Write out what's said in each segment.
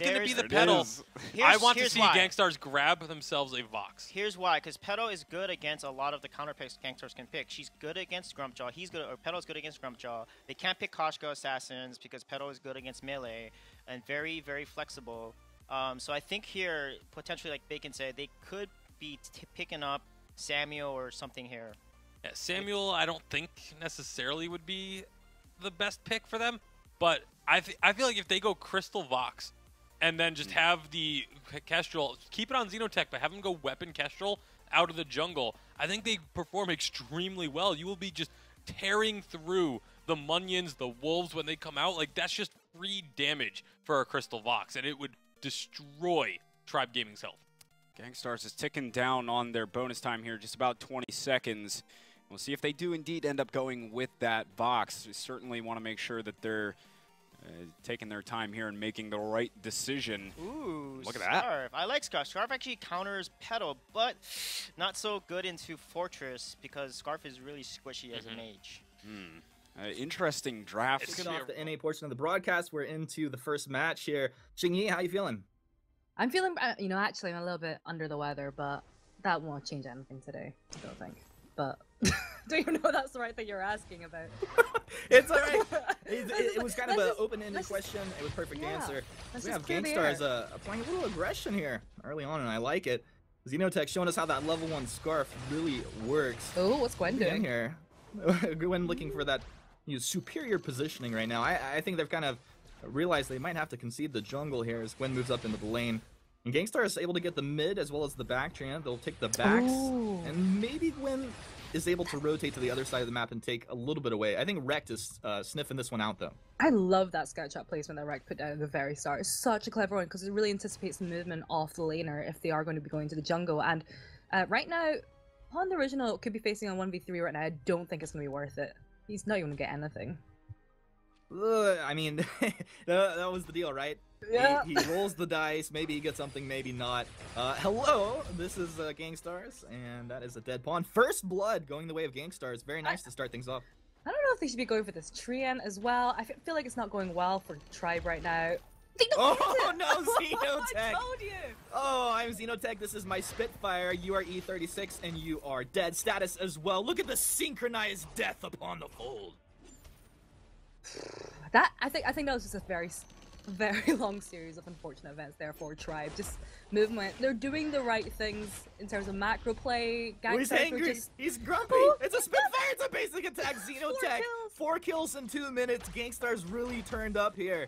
is going to be the Petal. I want to see Gankstars grab themselves a Vox. Here's why, because Petal is good against a lot of the counter picks Gankstars can pick. She's good against Grumpjaw. He's good, or Petal's good against Grumpjaw. They can't pick Koshka Assassins because Petal is good against melee and very, very flexible. So I think here, potentially, like Bacon said, they could be picking up Samuel or something here. Yeah, Samuel, I don't think necessarily would be the best pick for them, but I feel like if they go Crystal Vox and then just have the Kestrel, keep it on Xenotech, but have them go Weapon Kestrel out of the jungle, I think they perform extremely well. You will be just tearing through the Munyans, the Wolves when they come out. Like, that's just free damage for a Crystal Vox, and it would destroy Tribe Gaming's health. Gankstars is ticking down on their bonus time here, just about 20 seconds. We'll see if they do indeed end up going with that Vox. We certainly want to make sure that they're taking their time here and making the right decision. Ooh, look at that. Scarf. I like Scarf. Scarf actually counters Petal, but not so good into Fortress because Scarf is really squishy as a mage. Interesting draft. It's going off the NA portion of the broadcast. We're into the first match here. Xingyi, how you feeling? I'm feeling, you know, actually I'm a little bit under the weather, but that won't change anything today, I don't think. But do you know that's the right thing you're asking about? It's all right. It was kind of an open-ended question. It was perfect answer. We have Gankstars applying a little aggression here early on, and I like it. Xenotech showing us how that level 1 Scarf really works. Oh, what's Gwen doing here? Gwen looking for that superior positioning right now. I think they've kind of realized they might have to concede the jungle here as Gwen moves up into the lane. And Gangstar is able to get the mid as well as the back chant. They'll take the backs. Ooh. And maybe Gwen is able to rotate to the other side of the map and take a little bit away. I think Rekt is sniffing this one out, though. I love that sketchup placement that Rekt put down at the very start. It's such a clever one because it really anticipates the movement off the laner if they are going to be going to the jungle. And right now, Pawn the Original could be facing on 1v3 right now. I don't think it's going to be worth it. He's not even going to get anything. I mean, that was the deal, right? Yeah. He rolls the dice. Maybe he gets something, maybe not. Hello, this is Gankstars, and that is a dead pawn. First blood going the way of Gankstars. Very nice to start things off. I don't know if they should be going for this Treant as well. I feel like it's not going well for Tribe right now. Oh no, Xenotech! I told you! Oh, I'm Xenotech, this is my Spitfire, you are E36, and you are dead. Status as well. Look at the synchronized death upon the fold. That I think that was just a very long series of unfortunate events there for Tribe. Just movement. They're doing the right things in terms of macro play. Well, he's angry. He's grumpy. It's a Spitfire. It's a basic attack. Xenotech. Four kills in 2 minutes. Gankstars really turned up here.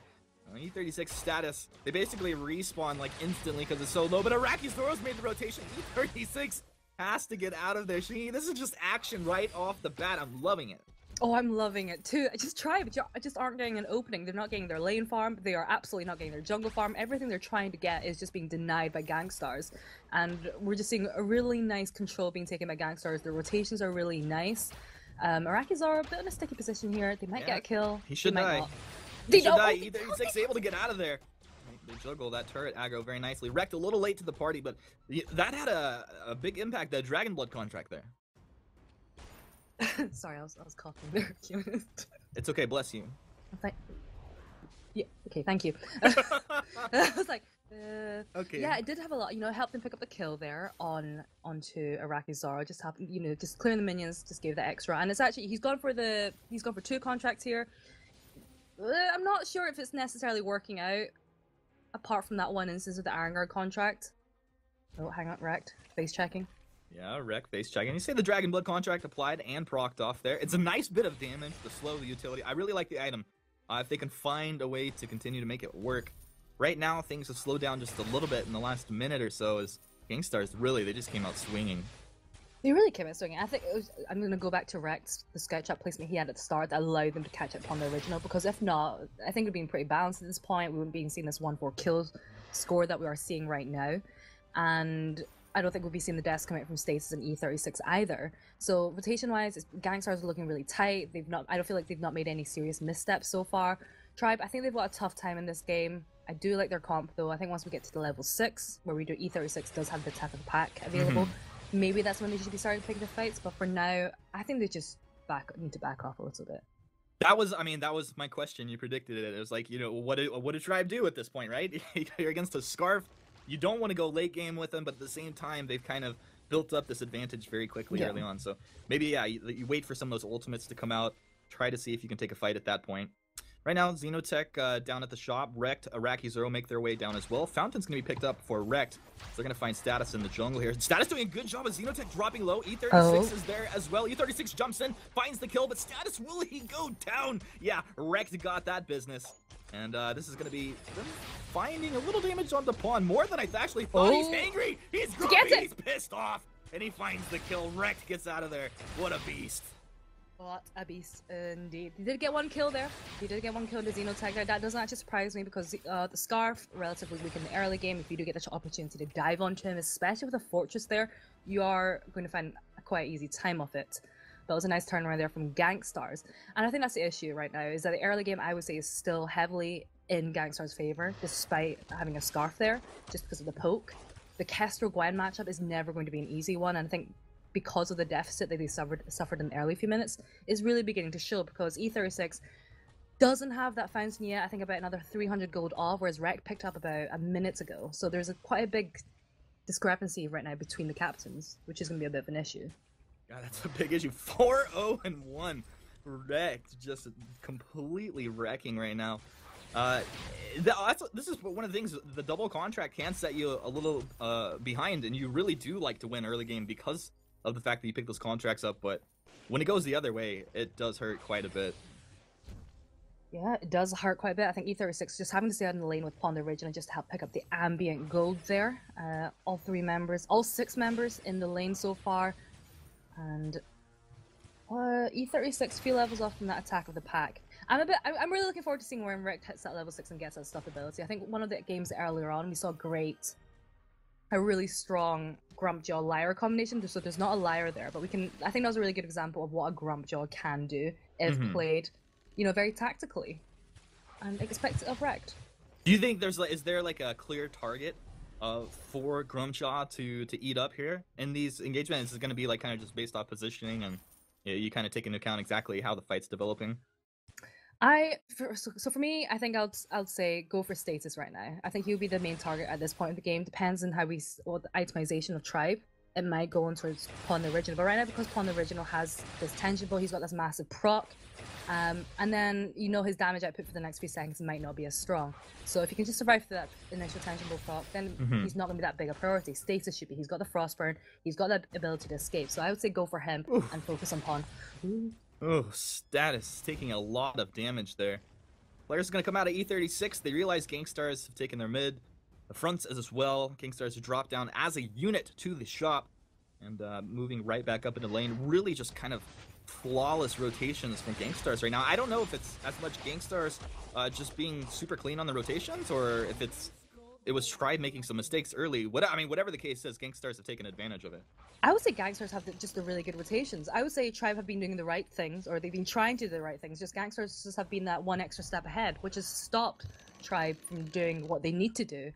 E36 Status. They basically respawn like instantly because it's so low. But Araki Zero's made the rotation. E36 has to get out of there. This is just action right off the bat. I'm loving it. Oh, I'm loving it too. Tribe just aren't getting an opening. They're not getting their lane farm. They are absolutely not getting their jungle farm. Everything they're trying to get is just being denied by Gankstars. And we're just seeing a really nice control being taken by Gankstars. The rotations are really nice. Arakis are a bit in a sticky position here. They might get a kill. He should die. He should die. E36 able to get out of there. They juggle that turret aggro very nicely. Rekt a little late to the party, but that had a big impact, that Dragon Blood contract there. Sorry, I was coughing there. It's okay, bless you. I was like, yeah, okay, thank you. I was like, okay. Yeah, it did have a lot, helped them pick up the kill there onto Araki Zero. Just happened, just clearing the minions, just gave the extra. And it's actually he's gone for 2 contracts here. I'm not sure if it's necessarily working out, apart from that one instance of the Arangard contract. Oh, hang on, Rekt, face checking. Yeah, Rekt face checking. You see the Dragon Blood contract applied and procced off there. It's a nice bit of damage to slow the utility. I really like the item. If they can find a way to continue to make it work. Right now, things have slowed down just a little bit in the last minute or so as Gankstars, really, they just came out swinging. They really came out swinging. I think it was, I'm going to go back to Rekt's, the sketchup placement he had at the start that allowed them to catch up on the Original, because if not, I think it would have been pretty balanced at this point. We wouldn't be seeing this 1-4 kills score that we are seeing right now. And I don't think we'll be seeing the deaths coming from Stasis and E36 either. So rotation-wise, Gankstars are looking really tight. They've not. I don't feel like they've not made any serious missteps so far. Tribe, I think they've got a tough time in this game. I do like their comp though. I think once we get to the level 6, where we do E36 does have the Attack of the Pack available, maybe that's when they should be starting to pick the fights. But for now, I think they just need to back off a little bit. That was my question. You predicted it. It was like, you know, what did Tribe do at this point, right? You're against a Scarf. You don't want to go late game with them, but at the same time, they've kind of built up this advantage very quickly early on. So maybe, you wait for some of those ultimates to come out. Try to see if you can take a fight at that point. Right now, Xenotech down at the shop. Rekt, Araki Zero make their way down as well. Fountain's going to be picked up for Rekt. So they're going to find Status in the jungle here. Status doing a good job of Xenotech dropping low. E36 is there as well. E36 jumps in, finds the kill, but Status, will he go down? Yeah, Rekt got that business. And this is going to be finding a little damage on the pawn. More than I actually thought. He's angry. He's grumpy. He's pissed off. And he finds the kill. Rekt gets out of there. What a beast. What a beast indeed. He did get one kill there. He did get one kill to Xenotech there. That doesn't actually surprise me because the Scarf, relatively weak in the early game. If you do get the opportunity to dive onto him, especially with a Fortress there, you are going to find a quite easy time of it. That was a nice turnaround there from Gankstars. And I think that's the issue right now, is that the early game, I would say, is still heavily in Gankstars' favor, despite having a Scarf there, just because of the poke. The Kestrel-Gwen matchup is never going to be an easy one, and I think because of the deficit that they suffered in the early few minutes, is really beginning to show, because E36 doesn't have that fountain yet. I think about another 300 gold off, whereas Rekt picked up about a minute ago. So there's quite a big discrepancy right now between the captains, which is going to be a bit of an issue. God, that's a big issue. 4-0-1. Rekt just completely wrecking right now. This is one of the things, the double contract can set you a little behind, and you really do like to win early game because of the fact that you pick those contracts up, but when it goes the other way, it does hurt quite a bit. Yeah, it does hurt quite a bit. I think E36 just having to stay out in the lane with Pawn the Original just to help pick up the ambient gold there. All six members in the lane so far, and E36 few levels off from that Attack of the Pack. I'm really looking forward to seeing where Rekt hits that level 6 and gets that stuff ability. I think one of the games earlier on, we saw a really strong Grumpjaw Lyra combination, so there's not a Lyra there, but I think that was a really good example of what a Grumpjaw can do if played, you know, very tactically. And expect it of Rekt. Do you think is there a clear target for Grumpjaw to eat up here in these engagements? Is it going to be like kind of just based off positioning, and you kind of take into account exactly how the fight's developing? So for me, I think I'll say go for Status right now. I think he'll be the main target at this point in the game. Depends on what the itemization of Tribe. It might go on towards Pawn the Original, but right now, because Pawn the Original has this tangible, he's got this massive proc, and then you know his damage output for the next few seconds might not be as strong. So if he can just survive through that initial tangible proc, then he's not going to be that big a priority. Status should be. He's got the Frostburn. He's got that ability to escape. So I would say go for him and focus on Pawn. Oh, Status taking a lot of damage there. Players are going to come out of E36. They realize Gankstars have taken their mid. The fronts as well. Gankstars drop down as a unit to the shop. And moving right back up into lane. Really just kind of flawless rotations from Gankstars right now. I don't know if it's as much Gankstars just being super clean on the rotations, or if it was Tribe making some mistakes early. Whatever the case is, Gankstars have taken advantage of it. I would say Gankstars have the really good rotations. I would say Tribe have been doing the right things, or they've been trying to do the right things. Just Gankstars just have been that one extra step ahead, which has stopped Tribe from doing what they need to do.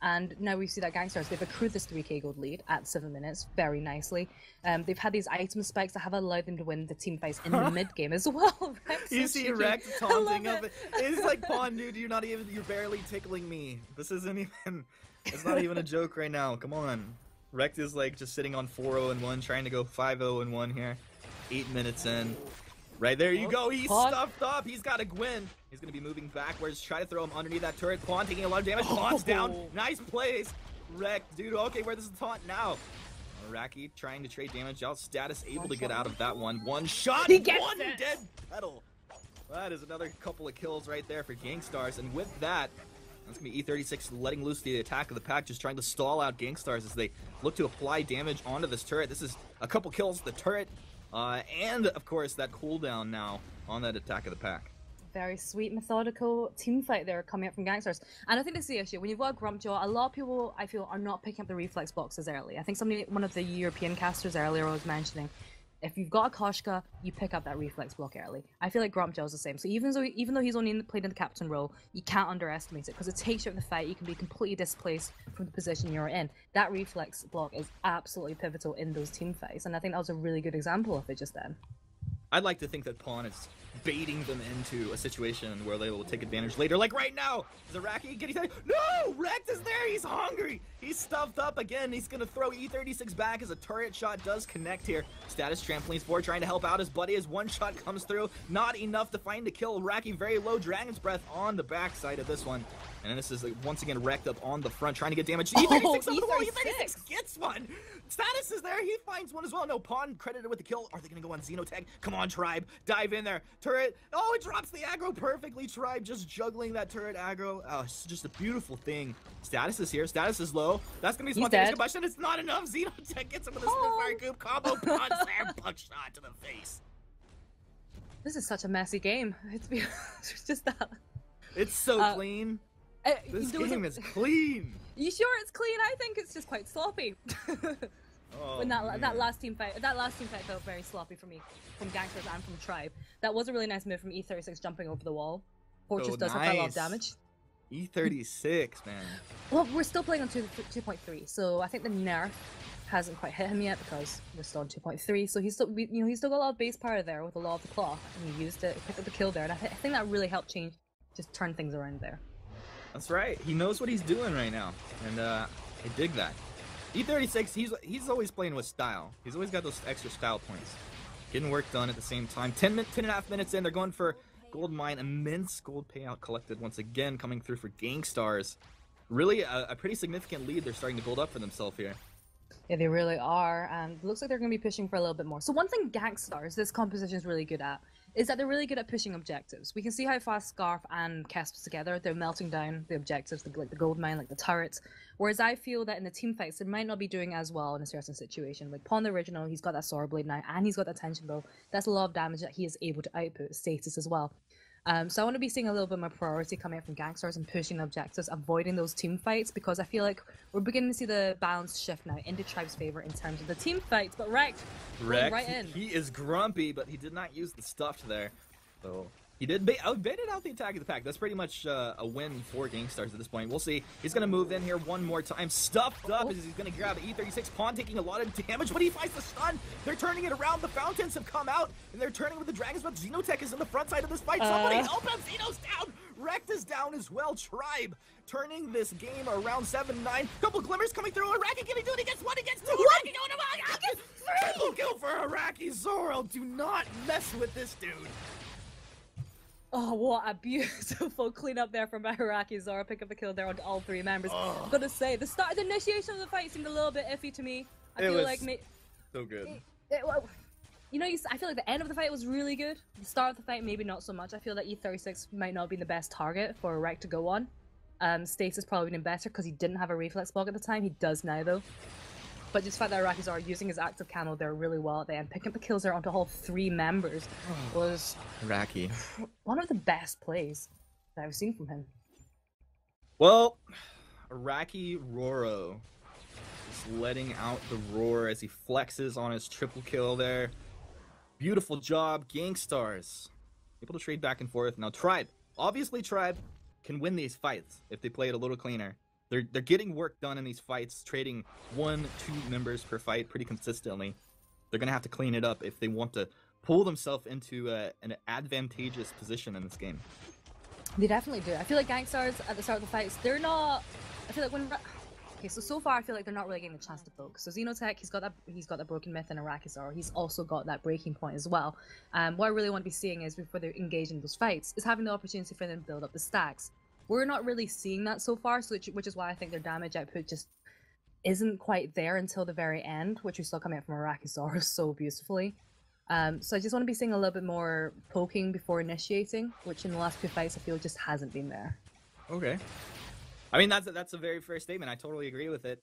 And now we see that Gankstars, they've accrued this 3k gold lead at 7 minutes very nicely. They've had these item spikes that have allowed them to win the team fights in the mid game as well. You see Rekt taunting up. It's like, Pawn, dude, you're barely tickling me. This isn't even, it's not even a joke right now. Come on. Rekt is like just sitting on 4-0-1, trying to go 5-0-1 here. 8 minutes in. Right there you go, he's stuffed up, he's got a Gwen. He's gonna be moving backwards, try to throw him underneath that turret. Pawn taking a lot of damage, Pawn's down, nice plays. Rekt, dude, okay, where does the taunt now? Araki trying to trade damage out, Status able to get out of that one. One shot, one dead Petal. That is another couple of kills right there for Gankstars, and with that, that's gonna be E36 letting loose the Attack of the Pack, just trying to stall out Gankstars as they look to apply damage onto this turret. This is a couple kills to the turret. And, of course, that cooldown now on that Attack of the Pack. Very sweet, methodical teamfight there coming up from Gankstars. And I think that's the issue. When you've got Grumpjaw, a lot of people, I feel, are not picking up the reflex boxes early. I think one of the European casters earlier was mentioning, if you've got a Koshka, you pick up that reflex block early. I feel like Grumpjaw's the same. So even though he's only played in the captain role, you can't underestimate it, because it takes you out of the fight. You can be completely displaced from the position you're in. That reflex block is absolutely pivotal in those team fights, and I think that was a really good example of it just then. I'd like to think that Pawn is baiting them into a situation where they will take advantage later, like right now. Is Araki getting that? No! Rekt is there! He's hungry! He's stuffed up again. He's gonna throw E36 back as a turret shot does connect here. Status trampolines forward, trying to help out his buddy as one shot comes through. Not enough to find the kill. Araki very low. Dragon's Breath on the backside of this one. And this is once again Rekt up on the front, trying to get damage. E36 on the wall. E36 gets one. Status is there. He finds one as well. No, Pawn credited with the kill. Are they gonna go on Xenotech? Come on, Tribe. Dive in there. Turret. Oh, it drops the aggro perfectly. Tribe just juggling that turret aggro. Oh, it's just a beautiful thing. Status is here. Status is low. That's gonna be spontaneous combustion. It's not enough. Xenotech gets him with a Spitfire goop combo. Pawn slam buckshot to the face. This is such a messy game. It's just that. It's so clean. This game is clean. You sure it's clean? I think it's just quite sloppy. Oh, that last team fight felt very sloppy for me, from Gankstars and from Tribe. That was a really nice move from E36 jumping over the wall. Fortress does have a lot of damage. E36, man. Well, we're still playing on 2.3, so I think the nerf hasn't quite hit him yet because we're still on 2.3. So he's still, you know, he's still got a lot of base power there with the Law of the Cloth, and he used it, he picked up the kill there, and I think that really helped just turn things around there. That's right. He knows what he's doing right now, and I dig that. E36, he's always playing with style. He's always got those extra style points. Getting work done at the same time. 10 and a half minutes in, they're going for gold mine. Immense gold payout collected once again, coming through for Gankstars. Really a pretty significant lead they're starting to build up for themselves here. Yeah, they really are, and looks like they're going to be pushing for a little bit more. So one thing Gankstars, this composition is really good at, is that they're really good at pushing objectives. We can see how fast Scarf and Kestrel together, they're melting down the objectives, like the gold mine, like the turrets. Whereas I feel that in the team fights, they might not be doing as well in a certain situation. Like Pawn the Original, he's got that Sorrow Blade now, and he's got that Tension Bow. That's a lot of damage that he is able to output. Status as well. So I want to be seeing a little bit more priority coming out from Gankstars and pushing objectives, avoiding those team fights, because I feel like we're beginning to see the balance shift now into Tribe's favor in terms of the team fights. But Rekt in. He is grumpy, but he did not use the stuff there. So he did baited out the Attack of the Pack. That's pretty much a win for Gankstars at this point. We'll see. He's going to move in here one more time. Stuffed up as he's going to grab E36. Pawn taking a lot of damage, but he finds the stun. They're turning it around. The fountains have come out, and they're turning with the Dragon's Breath. Xenotech is in the front side of this fight. Somebody help him. Xeno's down. Rekt is down as well. Tribe turning this game around 7-9. Couple glimmers coming through. Araki, can he do it? He gets one. He gets two. Araki going to Araki gets three. Triple kill for Araki Zoro. Do not mess with this dude. Oh, what a beautiful cleanup there from Araki Zoro. Pick up the kill there on all three members. Oh. I've got to say, the initiation of the fight seemed a little bit iffy to me. I feel like it was so good. I feel like the end of the fight was really good. The start of the fight, maybe not so much. I feel that E36 might not be the best target for Rekt to go on. Stasis probably been better because he didn't have a reflex block at the time. He does now, though. But just the fact that Araki Zoro using his active camo there really well at the end, picking up the kills there onto all three members was Araki. One of the best plays that I've seen from him. Well, Araki Zoro just letting out the roar as he flexes on his triple kill there. Beautiful job, Gankstars. Able to trade back and forth. Now Tribe, obviously Tribe can win these fights if they play it a little cleaner. They're getting work done in these fights, trading 1-2 members per fight pretty consistently. They're going to have to clean it up if they want to pull themselves into an advantageous position in this game. They definitely do. I feel like Gankstars at the start of the fights, they're not... I feel like when... Okay, so far I feel like they're not really getting the chance to poke. So Xenotech, he's got that broken myth in Araki Zoro. He's also got that breaking point as well. What I really want to be seeing is, before they're engaged in those fights, is having the opportunity for them to build up the stacks. We're not really seeing that so far, so which is why I think their damage output just isn't quite there until the very end, which we saw coming out from Araki Zoro so beautifully. So I just want to be seeing a little bit more poking before initiating, which in the last two fights I feel just hasn't been there. Okay. I mean, that's a very fair statement. I totally agree with it.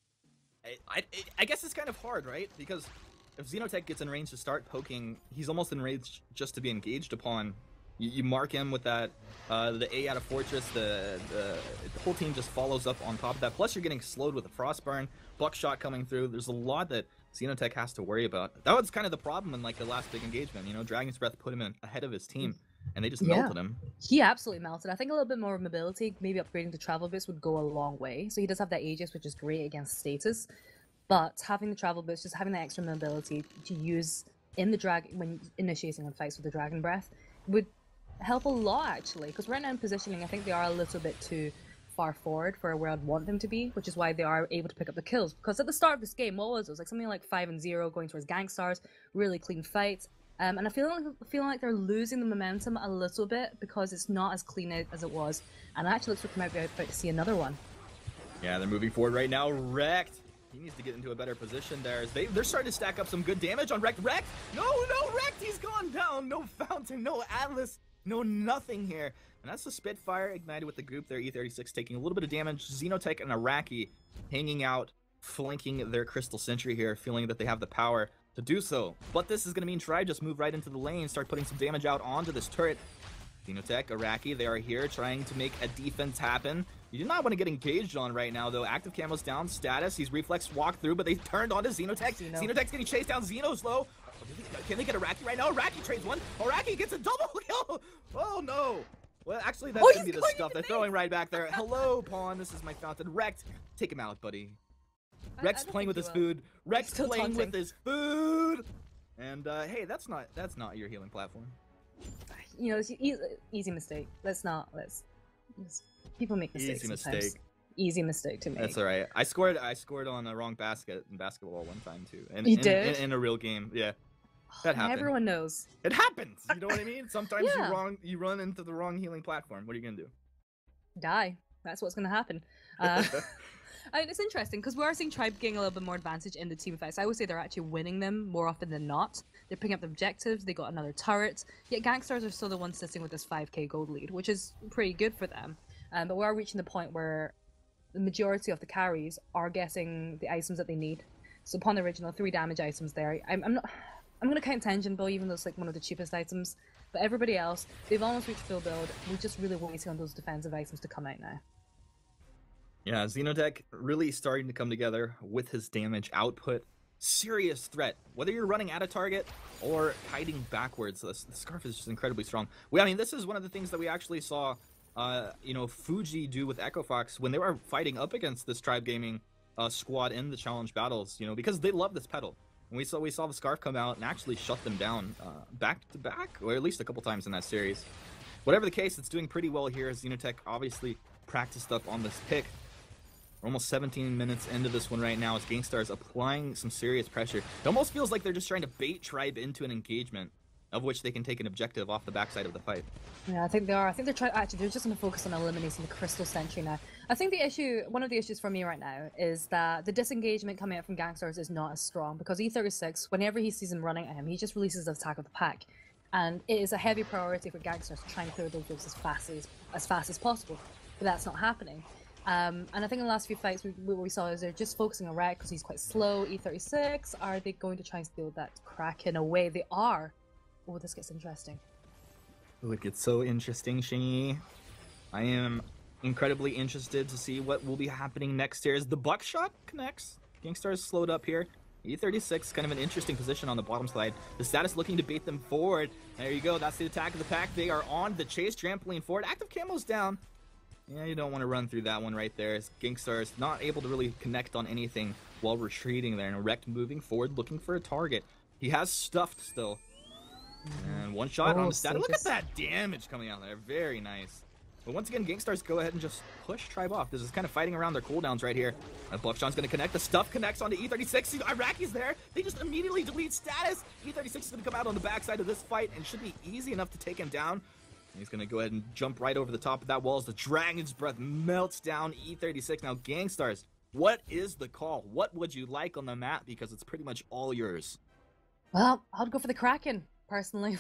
I guess it's kind of hard, right? Because if Xenotech gets in range to start poking, he's almost in range just to be engaged upon. You mark him with that, the A out of Fortress, the whole team just follows up on top of that. Plus, you're getting slowed with a Frostburn, Buckshot coming through. There's a lot that Xenotech has to worry about. That was kind of the problem in, like, the last big engagement. You know, Dragon's Breath put him in ahead of his team, and they just melted him. He absolutely melted. I think a little bit more mobility, maybe upgrading to Travel Boots would go a long way. So he does have that Aegis, which is great against Status. But having the Travel Boots, just having that extra mobility to use in the dragon, when initiating fights with the Dragon Breath, would help a lot actually, because right now in positioning I think they are a little bit too far forward for where I'd want them to be, which is why they are able to pick up the kills. Because at the start of this game, what was it? It was like something like 5-0 going towards Gankstars, really clean fights. And I feel like they're losing the momentum a little bit because it's not as clean as it was. And I actually looks like we might be about to see another one. Yeah, they're moving forward right now. Rekt, he needs to get into a better position there. They're starting to stack up some good damage on Rekt. Rekt, no, Rekt, he's gone down. No Fountain, no Atlas, no nothing here. And that's the Spitfire ignited with the group there. E36 taking a little bit of damage. Xenotech and Araki hanging out, flanking their Crystal Sentry here, feeling that they have the power to do so. But this is going to mean Tribe just move right into the lane, start putting some damage out onto this turret. Xenotech, Araki, they are here trying to make a defense happen. You do not want to get engaged on right now, though. Active camo's down. Status, he's reflex walked through, but they turned onto Xenotech. Xenotech's getting chased down. Xeno's low. Can they get Araki right now? Araki trades one. Araki gets a double kill. Oh, no. Well, actually, that's going to be the stuff they're throwing right back there. Hello, Pawn. This is my Fountain. Rekt, take him out, buddy. Rekt's playing with his food. Rekt's playing with his food. And, hey, that's not your healing platform. You know, it's an easy mistake. People make mistakes sometimes. Easy mistake to make. That's all right. I scored on the wrong basket in basketball one time, too. In a real game, yeah. That happened. Everyone knows. It happens. You know what I mean? Sometimes yeah. You run into the wrong healing platform. What are you gonna do? Die. That's what's gonna happen. I mean, it's interesting because we are seeing Tribe getting a little bit more advantage in the team fights. I would say they're actually winning them more often than not. They're picking up the objectives. They got another turret. Yet Gankstars are still the ones sitting with this 5K gold lead, which is pretty good for them. But we are reaching the point where the majority of the carries are getting the items that they need. So Pawn the Original, 3 damage items there. I'm going to count Tension Bill, even though it's like one of the cheapest items. But everybody else, they've almost reached full build. We're just really waiting on those defensive items to come out now. Yeah, Xenotech really starting to come together with his damage output. Serious threat. Whether you're running at a target or kiting backwards, the Scarf is just incredibly strong. I mean, this is one of the things that we actually saw, you know, Fuji do with Echo Fox when they were fighting up against this Tribe Gaming squad in the challenge battles, you know, because they love this pedal. And we saw the Scarf come out and actually shut them down back to back, or at least a couple times in that series. Whatever the case, it's doing pretty well here. Xenotech obviously practiced up on this pick. We're almost 17 minutes into this one right now as Gankstars applying some serious pressure. It almost feels like they're just trying to bait Tribe into an engagement of which they can take an objective off the backside of the fight. Yeah, I think they are. I think they're they're just going to focus on eliminating the Crystal Sentry now. I think the issue, one of the issues for me right now, is that the disengagement coming out from Gankstars is not as strong because E36, whenever he sees him running at him, he just releases the Attack of the Pack, and it is a heavy priority for Gankstars to try and clear those groups as fast as possible, but that's not happening. And I think in the last few fights, what we saw is they're just focusing on Rekt because he's quite slow. E36, are they going to try and steal that Kraken away? They are. Oh, this gets interesting. Look, it's so interesting, Shingy. I am incredibly interested to see what will be happening next here as the Buckshot connects. Gankstars slowed up here. E36, kind of an interesting position on the bottom slide. The Status looking to bait them forward. There you go. That's the Attack of the Pack. They are on the chase. Trampoline forward. Active camo's down. Yeah, you don't want to run through that one right there. Gankstars not able to really connect on anything while retreating there. And Rekt moving forward, looking for a target. He has stuffed still. And one shot on the Status. Look at that damage coming out there. Very nice. But once again, Gankstars go ahead and just push Tribe off. This is kind of fighting around their cooldowns right here. And Buckshot's going to connect. The stuff connects onto E36. Iraqi's there. They just immediately delete Status. E36 is going to come out on the backside of this fight and should be easy enough to take him down. He's going to go ahead and jump right over the top of that wall as the Dragon's Breath melts down E36. Now, Gankstars, what is the call? What would you like on the map? Because it's pretty much all yours. Well, I'd go for the Kraken, personally.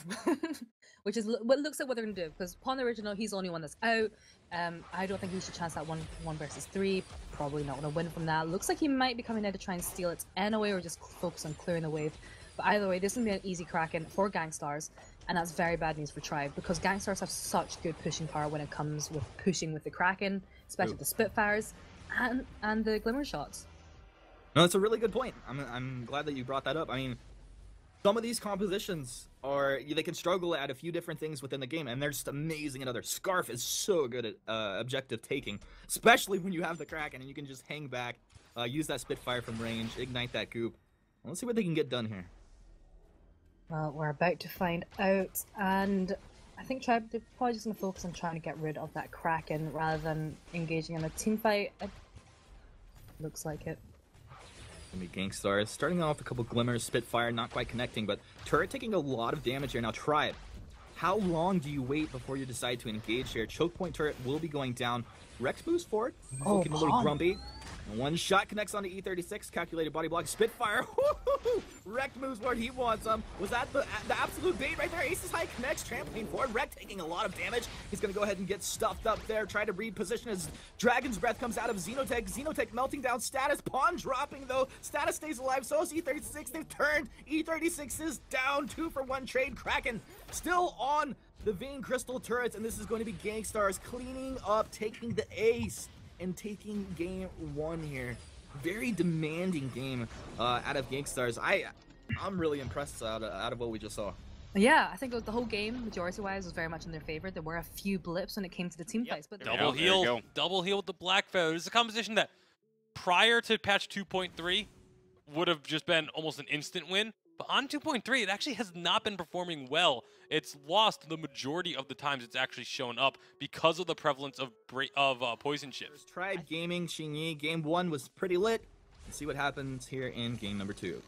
Which is what looks like what they're going to do. Because Pawn the Original, he's the only one that's out. I don't think he should chance that 1v3. Probably not going to win from that. Looks like he might be coming out to try and steal it anyway or just focus on clearing the wave. But either way, this is going to be an easy Kraken for Gankstars. And that's very bad news for Tribe because Gankstars have such good pushing power when it comes with pushing with the Kraken, especially the Spitfires and the Glimmer shots. No, that's a really good point. I'm glad that you brought that up. I mean, some of these compositions are, they can struggle at a few different things within the game, and they're just amazing at others. Scarf is so good at objective taking, especially when you have the Kraken and you can just hang back, use that Spitfire from range, ignite that goop. Let's see what they can get done here. Well, we're about to find out, and I think Tribe, they're probably just going to focus on trying to get rid of that Kraken rather than engaging in a teamfight. Looks like it. Gonna be Gankstars, starting off a couple Glimmers, Spitfire, not quite connecting, but turret taking a lot of damage here. Now Tribe, how long do you wait before you decide to engage here? Choke point turret will be going down. Rekt moves forward, looking a little grumpy. And one shot connects onto E36, calculated body block, Spitfire. Rekt moves forward, he wants him. Was that the absolute bait right there? Aces high connects, trampoline forward. Rekt taking a lot of damage. He's gonna go ahead and get stuffed up there, try to reposition as Dragon's Breath comes out of Xenotech. Xenotech melting down Status, pawn dropping though. Status stays alive, so is E36, they've turned. E36 is down, 2-for-1 trade. Kraken still on the Vein Crystal turrets, and this is going to be Gankstars cleaning up, taking the ace, and taking game one here. Very demanding game out of Gankstars. I'm really impressed out of what we just saw. Yeah, I think the whole game, majority-wise, was very much in their favor. There were a few blips when it came to the team fights, but double healed the Black Feather. This is a composition that, prior to patch 2.3, would have just been almost an instant win. But on 2.3, it actually has not been performing well. It's lost the majority of the times it's actually shown up because of the prevalence of Poison Shiv. Tribe Gaming, Xinyi, game one was pretty lit. Let's see what happens here in game number two.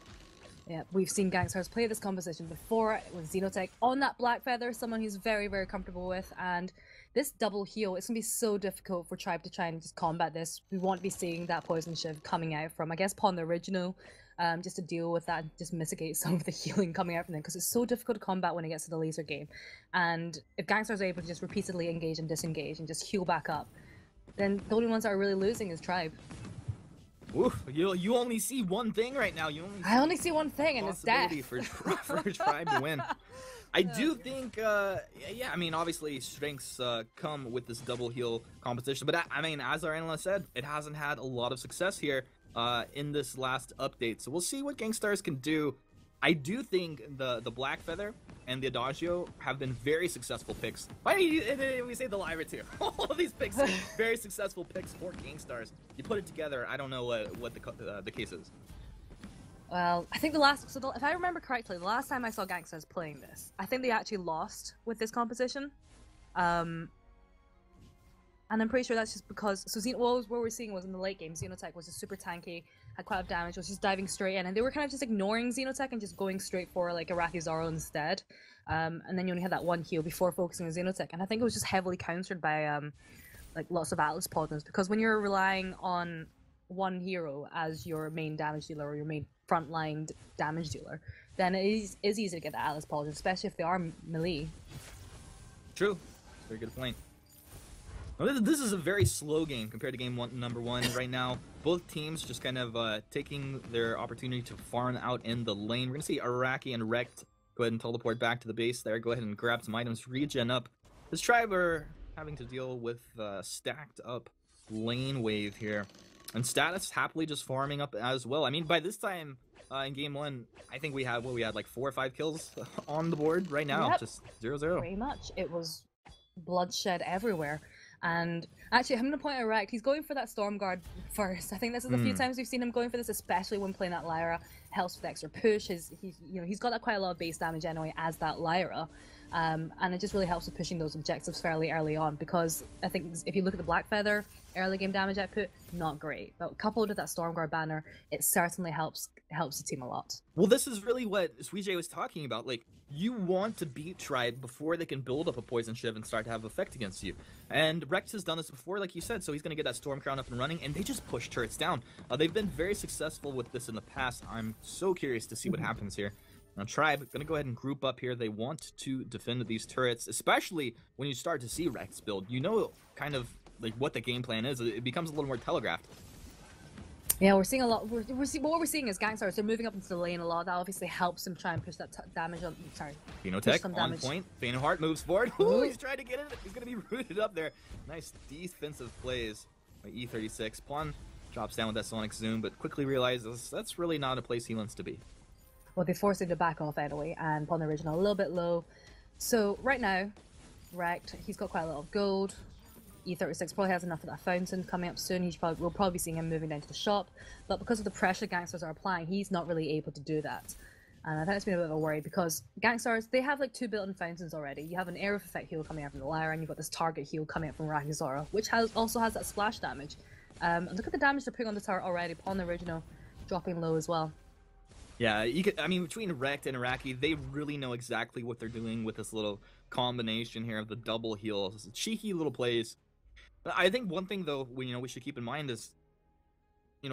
Yeah, we've seen Gankstars play this composition before with Xenotech on that Black Feather, someone he's very, very comfortable with. And this double heal, it's going to be so difficult for Tribe to try and just combat this. We won't be seeing that Poison Shiv coming out from, I guess, Pawn the Original. Just to deal with that and just mitigate some of the healing coming out from them, because it's so difficult to combat when it gets to the laser game. And if Gankstars are able to just repeatedly engage and disengage and just heal back up, then the only ones that are really losing is Tribe. Oof, you only see one thing right now. I only see one thing, and it's death. For Tribe to win. I do think, yeah, I mean, obviously strengths come with this double heal composition, but I mean, as our analyst said, it hasn't had a lot of success here in this last update, so we'll see what Gankstars can do. I do think the Black Feather and the Adagio have been very successful picks. Why did we say the Lyra too? All of these picks, very successful picks for Gankstars. You put it together, I don't know what the case is. Well, I think if I remember correctly, the last time I saw Gankstars playing this, I think they actually lost with this composition. And I'm pretty sure that's just because, so what we're seeing was in the late game, Xenotech was just super tanky, had quite a lot of damage, was just diving straight in, and they were kind of just ignoring Xenotech and just going straight for like Araki Zero instead. And then you only had that one heal before focusing on Xenotech, and I think it was just heavily countered by like lots of Atlas Pauldrons, because when you're relying on one hero as your main damage dealer or your main frontline damage dealer, then it is easy to get the Atlas Pauldron, especially if they are melee. True, very good point. This is a very slow game compared to game number one right now. Both teams just kind of taking their opportunity to farm out in the lane. We're going to see Araki and Rekt go ahead and teleport back to the base there. Go ahead and grab some items, regen up. This Tribe are having to deal with stacked up lane wave here. And Status happily just farming up as well. I mean, by this time in game one, I think we had, like 4 or 5 kills on the board right now. Yep. Just 0-0. Pretty much. It was bloodshed everywhere. And actually, I'm going to point out Rekt. He's going for that Stormguard first. I think this is a few times we've seen him going for this, especially when playing that Lyra. Helps with extra push. He's got quite a lot of base damage anyway as that Lyra, and it just really helps with pushing those objectives fairly early on. Because I think if you look at the Black Feather early game damage output, not great, but coupled with that Stormguard banner, it certainly helps the team a lot. Well, this is really what SweeJ was talking about. Like, you want to beat Tribe before they can build up a Poison Shiv and start to have effect against you. And Rekt has done this before, like you said, so he's going to get that Storm Crown up and running, and they just push turrets down. They've been very successful with this in the past. I'm so curious to see what happens here. Now, Tribe going to go ahead and group up here. They want to defend these turrets, especially when you start to see Rekt's build. You know kind of like what the game plan is. It becomes a little more telegraphed. Yeah, we're seeing a lot. What we're seeing is Gankstars, they're moving up into the lane a lot. That obviously helps them try and push that damage on. Sorry. Xenotech on point. Faintheart moves forward. Ooh, he's trying to get it. He's going to be rooted up there. Nice defensive plays by E36. Pawn drops down with that Sonic Zoom, but quickly realizes that's really not a place he wants to be. Well, they forced him to back off anyway, and Pawn the Original a little bit low. So right now, Rekt, he's got quite a lot of gold. E36 probably has enough of that fountain coming up soon. We'll probably be seeing him moving down to the shop, but because of the pressure Gankstars are applying, he's not really able to do that. And I think it's been a bit of a worry because Gankstars, they have like two built-in fountains already. You have an Air of Effect heal coming out from the Lyra, and you've got this target heal coming out from Araki Zero, which also has that splash damage. And look at the damage they're putting on the turret already. Pawn the Original dropping low as well. Yeah, you could, I mean, between Rekt and Araki, they really know exactly what they're doing with this little combination here of the double heals. Cheeky little plays. I think one thing, though, we should keep in mind is,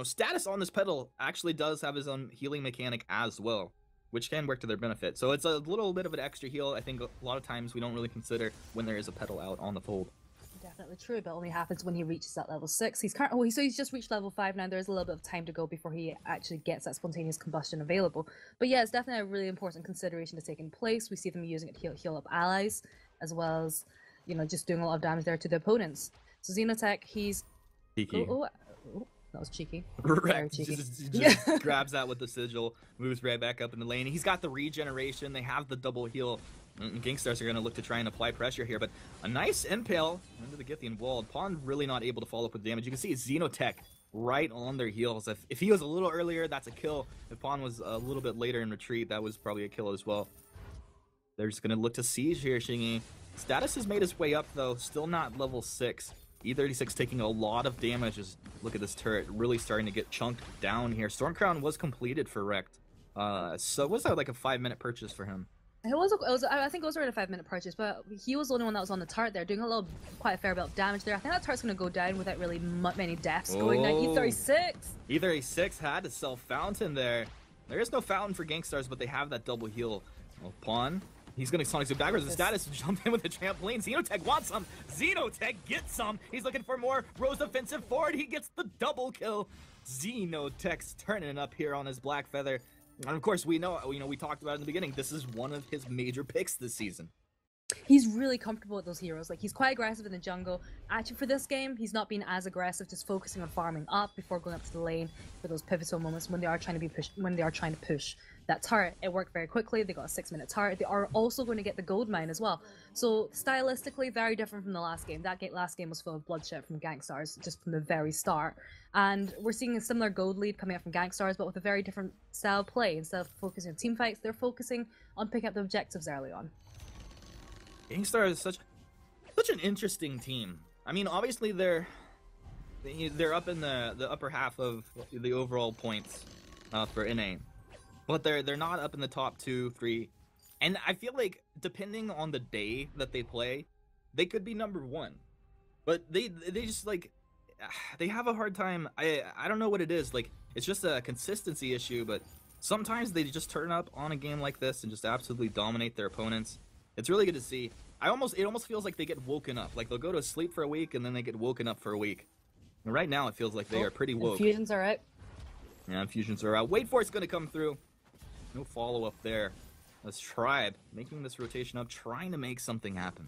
Status on this Petal actually does have his own healing mechanic as well, which can work to their benefit. So it's a little bit of an extra heal I think a lot of times we don't really consider when there is a Petal out on the fold. Definitely true, but only happens when he reaches that level 6. He's currently, so he's just reached level 5 now. There is a little bit of time to go before he actually gets that spontaneous combustion available. But yeah, it's definitely a really important consideration to take in place. We see them using it to heal up allies, as well as, just doing a lot of damage there to the opponents. So Xenotech, he's... Cheeky. Oh, that was cheeky. Right. Cheeky. Just grabs that with the sigil, moves right back up in the lane. He's got the regeneration. They have the double heal. Gankstars are going to look to try and apply pressure here, but a nice impale into the Githian wall. Pawn really not able to follow up with damage. You can see Xenotech right on their heels. If he was a little earlier, that's a kill. If Pawn was a little bit later in retreat, that was probably a kill as well. They're just going to look to siege here, Shingy. Status has made his way up, though. Still not level 6. E36 taking a lot of damage. Just look at this turret really starting to get chunked down here. Stormcrown was completed for Rekt. So was that like a 5-minute purchase for him? It was, I think it was already a 5-minute purchase, but he was the only one that was on the turret there, doing quite a fair bit of damage there. I think that turret's going to go down without really many deaths going down. E36! E36 had to sell Fountain there. There is no Fountain for Gankstars, but they have that double heal. Well, Pawn, he's going to Sonic Zoom backwards. The Status jump in with the trampoline. Xenotech wants some. Xenotech gets some. He's looking for more. Rose Offensive forward. He gets the double kill. Xenotech's turning it up here on his Black Feather. And of course, we know, we talked about it in the beginning, this is one of his major picks this season. He's really comfortable with those heroes. Like, he's quite aggressive in the jungle. Actually, for this game, he's not being as aggressive, just focusing on farming up before going up to the lane for those pivotal moments when they are trying to push that turret. It worked very quickly. They got a 6-minute turret. They are also going to get the gold mine as well. So stylistically, very different from the last game. That last game was full of bloodshed from Gankstars just from the very start. And we're seeing a similar gold lead coming out from Gankstars, but with a very different style of play. Instead of focusing on team fights, they're focusing on picking up the objectives early on. Gangstar is such an interesting team. I mean, obviously they're up in the upper half of the overall points for NA, but they're not up in the top 2, 3, and I feel like depending on the day that they play, they could be #1, but they just like they have a hard time. I don't know what it is. Like, it's just a consistency issue, but sometimes they just turn up on a game like this and just absolutely dominate their opponents. It's really good to see. It almost feels like they get woken up. Like, they'll go to sleep for a week, and then they get woken up for a week. And right now, it feels like they are pretty woke. Infusions are out. Yeah, infusions are out. Wait for it's going to come through. No follow-up there. This Tribe making this rotation up, trying to make something happen.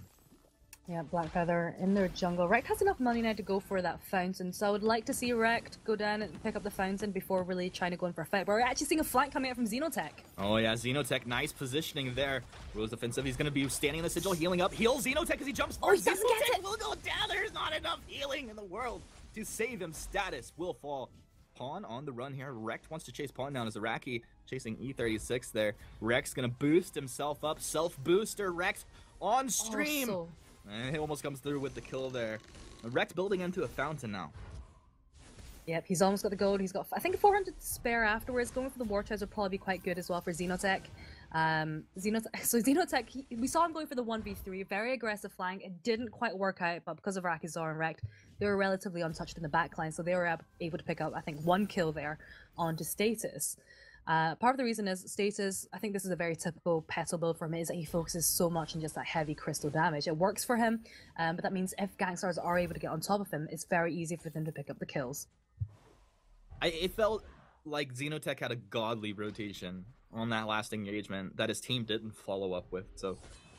Yeah, Black Feather in their jungle. Rekt has enough money now to go for that fountain, so I would like to see Rekt go down and pick up the fountain before really trying to go in for a fight. But we're actually seeing a flank coming out from Xenotech. Oh yeah, Xenotech, nice positioning there. Rose Offensive, he's going to be standing in the sigil, healing up. Heal Xenotech as he jumps. Oh, he doesn't get it! Will go down. There's not enough healing in the world to save him. Status will fall. Pawn on the run here. Rekt wants to chase Pawn down as Araki chasing E36 there. Rekt's going to boost himself up. Self-booster Rekt on stream. Oh, so and he almost comes through with the kill there. Rekt building into a fountain now. Yep, he's almost got the gold. He's got, I think, 400 to spare afterwards. Going for the war chest would probably be quite good as well for Xenotech. So Xenotech, we saw him going for the 1v3. Very aggressive flank. It didn't quite work out, but because of Araki Zoro and Rekt, they were relatively untouched in the backline. So they were able to pick up, I think, one kill there onto Status. Part of the reason is Status, I think this is a very typical Petal build for him, is that he focuses so much on just that heavy crystal damage. It works for him, but that means if Gankstars are able to get on top of him, it's very easy for them to pick up the kills. It felt like Xenotech had a godly rotation on that last engagement that his team didn't follow up with. So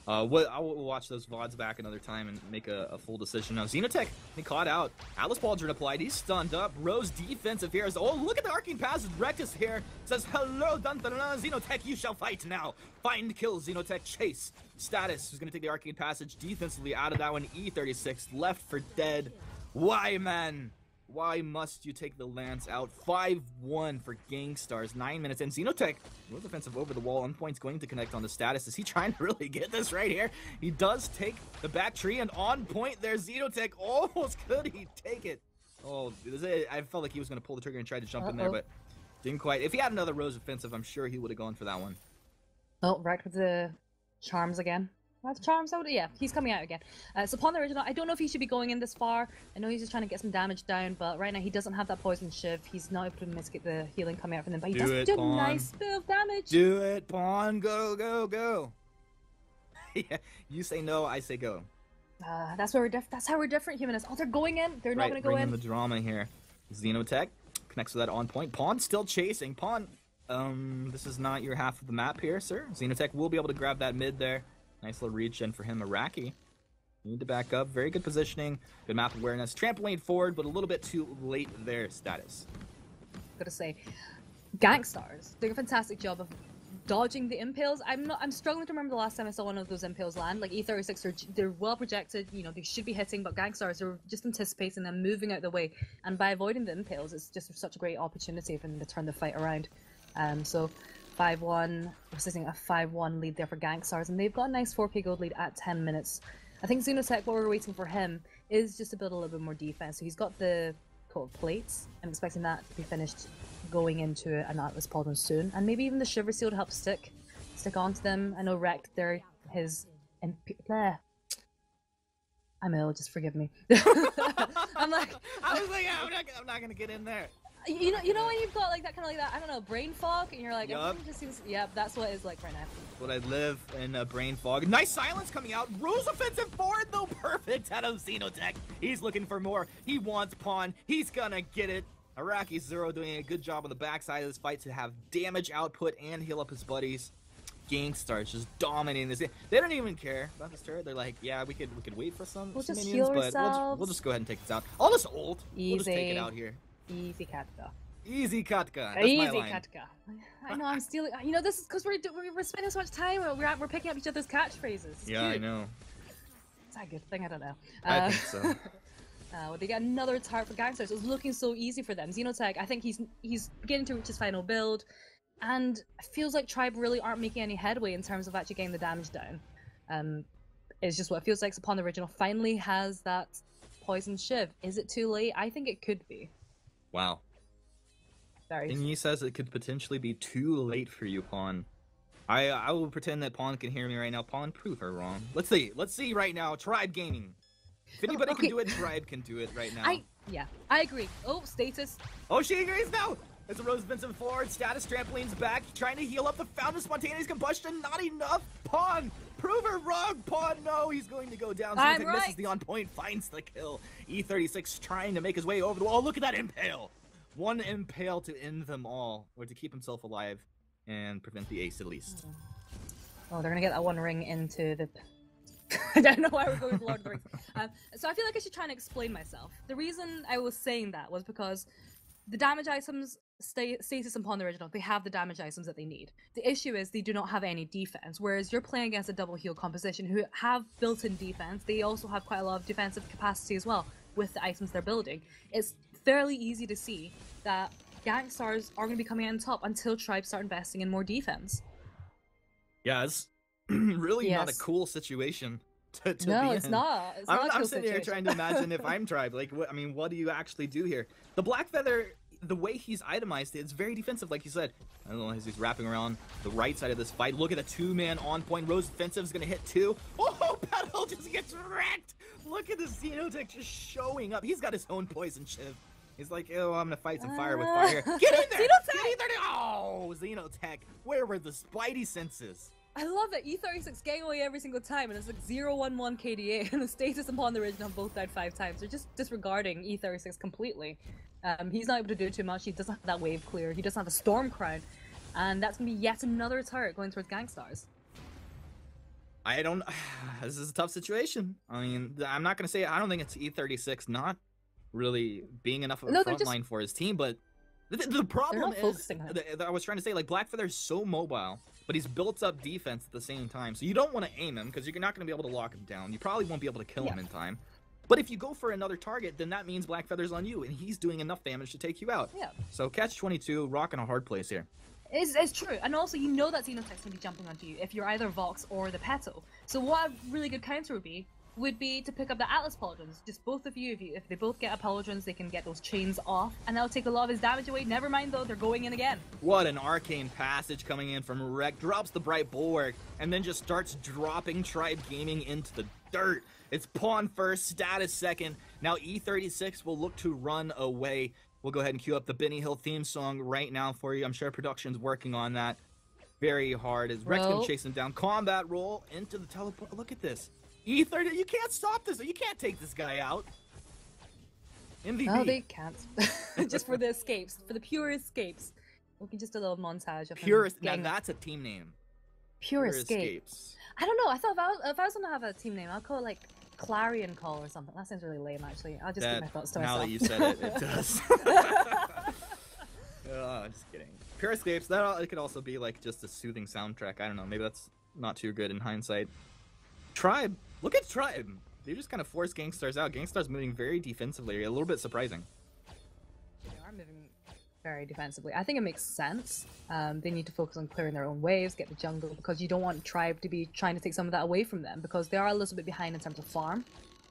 I will watch those VODs back another time and make a full decision. Now, Xenotech, he caught out. Atlas Pauldron applied. He's stunned up. Rose Defensive here. Oh, look at the Arcane Passage. Rekt is here. Says, hello, Dantana. Xenotech, you shall fight now. Find kill, Xenotech. Chase. Status is going to take the Arcane Passage defensively out of that one. E36 left for dead. Why, man? Why must you take the Lance out? 5-1 for Gankstars. 9 minutes in. Xenotech, Rose Offensive over the wall. On point's going to connect on the status. Is he trying to really get this right here? He does take the back tree, and on point there, Xenotech. Almost could he take it. Oh, I felt like he was going to pull the trigger and try to jump in there, but didn't quite. If he had another Rose Offensive, I'm sure he would have gone for that one. Oh, right with the charms again. That's charms out. Yeah, he's coming out again. So Pawn the Original, I don't know if he should be going in this far. I know he's just trying to get some damage down, but right now he doesn't have that Poison Shiv. He's not able to mitigate the healing coming out from him, but he does do a nice bit of damage. Do it, Pawn. Go, go, go. Yeah, you say no, I say go. That's where we're that's how we're different, humanists. Oh, they're going in. They're not going to go in. The drama here. Xenotech connects with that on point. Pawn still chasing. Pawn, this is not your half of the map here, sir. Xenotech will be able to grab that mid there. Nice little reach in for him. Araki need to back up. Very good positioning. Good map awareness. Trampoline forward, but a little bit too late there. Status. Gotta say, Gankstars doing a fantastic job of dodging the impales. I'm struggling to remember the last time I saw one of those impales land. Like E36, they're well projected. You know they should be hitting, but Gankstars are just anticipating them, moving out of the way, and by avoiding the impales, it's just such a great opportunity for them to turn the fight around. So. 5-1, we're sitting a 5-1 lead there for Gankstars, and they've got a nice 4k gold lead at 10 minutes. I think Xenotech, what we're waiting for him, is just to build a little bit more defense. So he's got the coat of plates. I'm expecting that to be finished going into an Atlas Pauldron soon, and maybe even the Shiver Seal to help stick onto them. I know Rekt there, his... I'm ill, just forgive me. I'm like... I was like, I'm not gonna get in there. You know when you've got like that I don't know, brain fog, and you're like, everything just seems, that's what it's like right now. But I live in a brain fog. Nice silence coming out. Rose Offensive forward though, perfect out of Xenotech. He's looking for more. He wants Pawn. He's gonna get it. Araki Zero doing a good job on the backside of this fight to have damage output and heal up his buddies. Gankstars just dominating this. They don't even care about this turret. They're like, yeah, we could wait for some minions, but we'll just go ahead and take this out. I'll just ult. Easy. We'll just take it out here. Easy Katka. Easy Katka. That's easy Katka. I know I'm stealing. You know this is because we're spending so much time. We're picking up each other's catchphrases. It's cute. I know. Is that a good thing? I don't know. I think so. Well, they get another target for Gankstars. It was looking so easy for them. Xenotech, I think he's beginning to reach his final build, and it feels like Tribe really aren't making any headway in terms of actually getting the damage down. It's just what it feels like. So Pawn the Original finally has that Poison Shiv. Is it too late? I think it could be. Wow. Sorry. And he says it could potentially be too late for you, Pawn. I will pretend that Pawn can hear me right now. Pawn, prove her wrong. Let's see. Let's see right now. Tribe Gaming. If anybody can do it, Tribe can do it right now. I agree. Oh, Status. Oh, she agrees now. It's a Rose Defensive forward. Status trampolines back. Trying to heal up the Fountain of Spontaneous Combustion. Not enough. Pawn, prove her wrong. Pawn, no. He's going to go down. I'm right. Misses the on point. Finds the kill. E36 trying to make his way over the wall. Look at that impale. One impale to end them all. Or to keep himself alive and prevent the ace at least. Oh, they're going to get that one ring into the... I don't know why we're going with Lord of the Rings. So I feel like I should try and explain myself. The reason I was saying that was because the damage items... Status and Pawn the Original, they have the damage items that they need. The issue is they do not have any defense, whereas you're playing against a double heal composition who have built-in defense. They also have quite a lot of defensive capacity as well with the items they're building. It's fairly easy to see that Gankstars are going to be coming out on top until tribes start investing in more defense. Yeah, it's really not a cool situation. No, it's not. It's not. I'm sitting here trying to imagine if I'm Tribe. Like, I mean, what do you actually do here? The Black Feather, the way he's itemized, it's very defensive, like you said. I don't know, as he's wrapping around the right side of this fight. Look at a two-man on-point. Rose Defensive is going to hit two. Oh, Petal just gets wrecked. Look at the Xenotech just showing up. He's got his own Poison Shiv. He's like, oh, I'm going to fight some fire with fire. Get in there! Xenotech! Get in there! Oh, Xenotech. Where were the Spidey senses? I love it. E36 getting away every single time, and it's like 0-1-1 KDA, and the Status and Pawn the Original have both died 5 times. They're just disregarding E36 completely. He's not able to do too much. He doesn't have that wave clear. He doesn't have a storm crown, and that's gonna be yet another turret going towards Gankstars. I don't. This is a tough situation. I mean, I'm not gonna say. I don't think it's E36 not really being enough of a frontline for his team, but. The problem is, I was trying to say, like, Black Feather is so mobile, but he's built up defense at the same time. So you don't want to aim him because you're not going to be able to lock him down. You probably won't be able to kill him in time. But if you go for another target, then that means Black Feather's on you, and he's doing enough damage to take you out. Yeah. So catch-22, rocking a hard place here. It's true, and also you know that Xenotech's going to be jumping onto you if you're either Vox or the Petal. So what a really good counter would be to pick up the Atlas Pauldrons, just both of you. If they both get a Pauldrons, they can get those chains off, and that'll take a lot of his damage away. Never mind though, they're going in again. What an Arcane Passage coming in from Rekt, drops the Bright Bulwark, and then just starts dropping Tribe Gaming into the dirt. It's Pawn first, Status second. Now E36 will look to run away. We'll go ahead and queue up the Benny Hill theme song right now for you. I'm sure production's working on that very hard as Rex can chase him down. Combat roll into the teleport. Look at this. E30, you can't stop this. You can't take this guy out. MVP. Oh, they can't. Just for the escapes, for the pure escapes. We'll be just a little montage of pure. Now that's a team name. Pure escapes. I don't know. I thought if I was gonna have a team name, I'll call it like Clarion Call or something. That sounds really lame, actually. I'll just keep my thoughts to myself. Now that you said it, it does. Oh, just kidding. Pure escapes. That it could also be like just a soothing soundtrack. I don't know. Maybe that's not too good in hindsight. Tribe. Look at Tribe. They just kind of force Gankstars out. Gankstars moving very defensively. A little bit surprising. They are moving very defensively. I think it makes sense. They need to focus on clearing their own waves, get the jungle, because you don't want Tribe to be trying to take some of that away from them, because they are a little bit behind in terms of farm.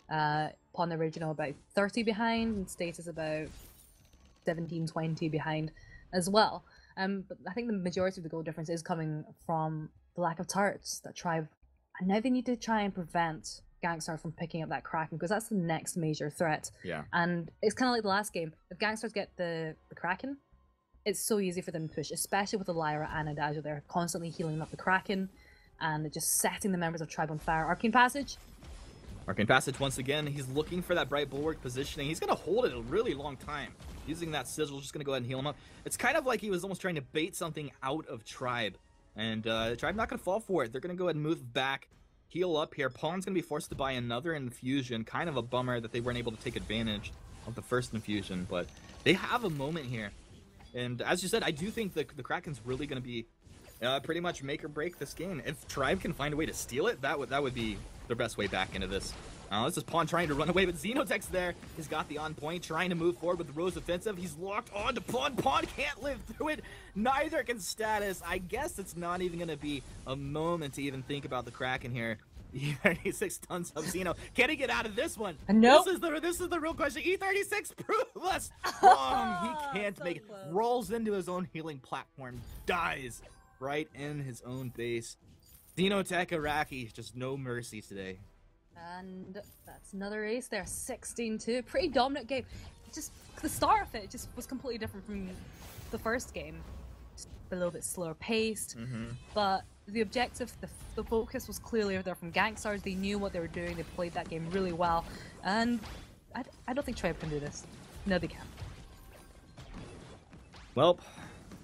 Pawn the Original about 30 behind, and Status about 17, 20 behind as well. But I think the majority of the goal difference is coming from the lack of turrets that Tribe... And now they need to try and prevent Gangstar from picking up that Kraken, because that's the next major threat. Yeah. And it's kind of like the last game. If Gangstars get the Kraken... It's so easy for them to push, especially with the Lyra and Adagio. They're constantly healing up the Kraken and just setting the members of Tribe on fire. Arcane Passage. Arcane Passage once again. He's looking for that Bright Bulwark positioning. He's going to hold it a really long time. Using that Sigil, just going to go ahead and heal him up. It's kind of like he was almost trying to bait something out of Tribe. And Tribe not going to fall for it. They're going to go ahead and move back, heal up here. Pawn's going to be forced to buy another infusion. Kind of a bummer that they weren't able to take advantage of the first infusion. But they have a moment here. And as you said, I do think the Kraken's really going to be pretty much make or break this game. If Tribe can find a way to steal it, that would be their best way back into this. This is Pawn trying to run away, but Xenotech's there. He's got the on point, trying to move forward with the Rose Offensive. He's locked on to Pawn. Pawn can't live through it. Neither can Status. I guess it's not even going to be a moment to even think about the Kraken here. E36 tons of Xeno. Can he get out of this one? No. Nope. This is the real question. E36, prove us wrong. He can't make it. Rolls into his own healing platform. Dies right in his own base. Xenotech Araki, just no mercy today. And that's another ace there. 16-2. Pretty dominant game. Just the start of it just was completely different from the first game. Just a little bit slower paced. Mm-hmm. But... the objective, the focus was clearly there from Gankstars. They knew what they were doing. They played that game really well. And I don't think Tribe can do this. No, they can't. Well,